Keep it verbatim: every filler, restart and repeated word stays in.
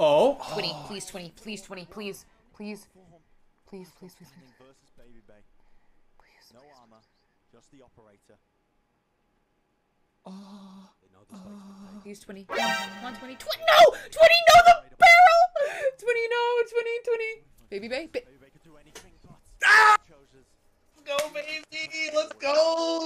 Oh. twenty, please, twenty, please, twenty, please, please, please, please, please, please. No armor, just the operator. Oh. Please, twenty. Come on, twenty. Twenty. No, twenty. No, the barrel. Twenty. No, twenty. Twenty. Baby, baby. Ah! Go, baby. Let's go.